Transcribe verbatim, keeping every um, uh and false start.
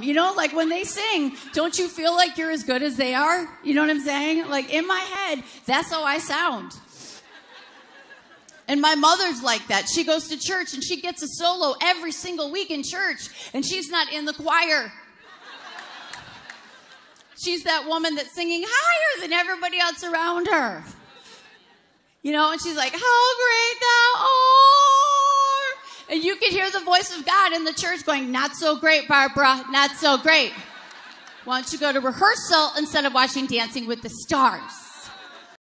You know, like when they sing, don't you feel like you're as good as they are? You know what I'm saying? Like in my head, that's how I sound. And my mother's like that. She goes to church and she gets a solo every single week in church, and she's not in the choir. She's that woman that's singing higher than everybody else around her. You know, and she's like, how great thou art. And you could hear the voice of God in the church going, not so great, Barbara, not so great. Why don't you go to rehearsal instead of watching Dancing with the Stars?